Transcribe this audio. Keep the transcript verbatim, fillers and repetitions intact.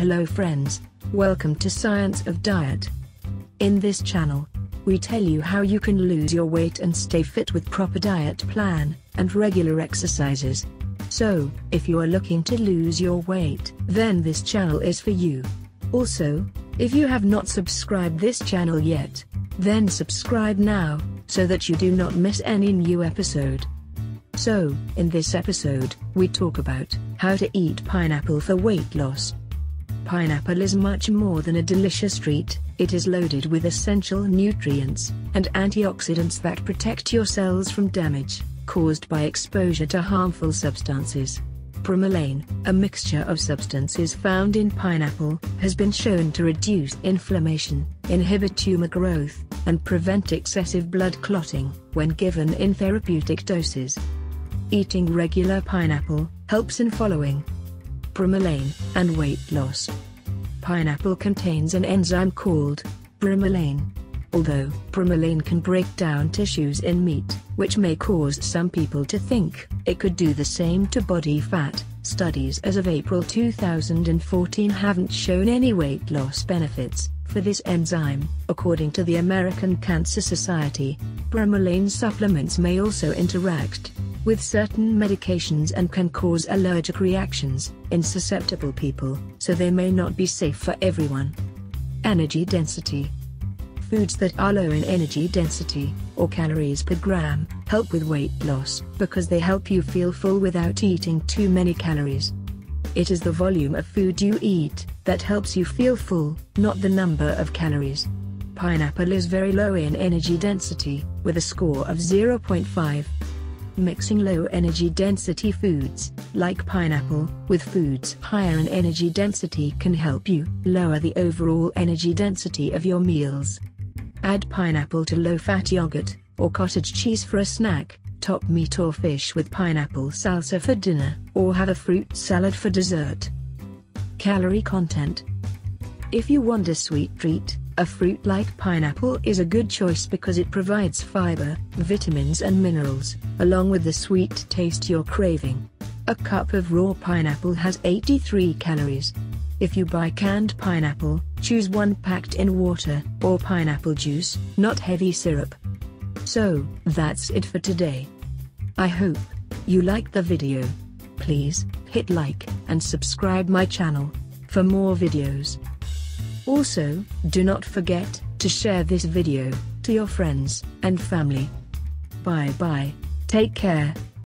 Hello friends, welcome to Science of Diet. In this channel, we tell you how you can lose your weight and stay fit with proper diet plan, and regular exercises. So, if you are looking to lose your weight, then this channel is for you. Also, if you have not subscribed this channel yet, then subscribe now, so that you do not miss any new episode. So, in this episode, we talk about how to eat pineapple for weight loss. Pineapple is much more than a delicious treat, it is loaded with essential nutrients and antioxidants that protect your cells from damage caused by exposure to harmful substances. Bromelain, a mixture of substances found in pineapple, has been shown to reduce inflammation, inhibit tumor growth, and prevent excessive blood clotting when given in therapeutic doses. Eating regular pineapple helps in following. Bromelain and weight loss. Pineapple contains an enzyme called bromelain. Although bromelain can break down tissues in meat, which may cause some people to think it could do the same to body fat, studies as of April two thousand fourteen haven't shown any weight loss benefits for this enzyme, according to the American Cancer Society. Bromelain supplements may also interact with certain medications and can cause allergic reactions in susceptible people, so they may not be safe for everyone. Energy density. Foods that are low in energy density, or calories per gram, help with weight loss because they help you feel full without eating too many calories. It is the volume of food you eat that helps you feel full, not the number of calories. Pineapple is very low in energy density, with a score of zero point five. Mixing low energy density foods, like pineapple, with foods higher in energy density can help you lower the overall energy density of your meals. Add pineapple to low-fat yogurt, or cottage cheese for a snack, top meat or fish with pineapple salsa for dinner, or have a fruit salad for dessert. Calorie content. If you want a sweet treat, a fruit like pineapple is a good choice because it provides fiber, vitamins and minerals, along with the sweet taste you're craving. A cup of raw pineapple has eighty-three calories. If you buy canned pineapple, choose one packed in water, or pineapple juice, not heavy syrup. So, that's it for today. I hope you liked the video. Please, hit like, and subscribe my channel, for more videos. Also, do not forget to share this video to your friends and family. Bye bye, take care.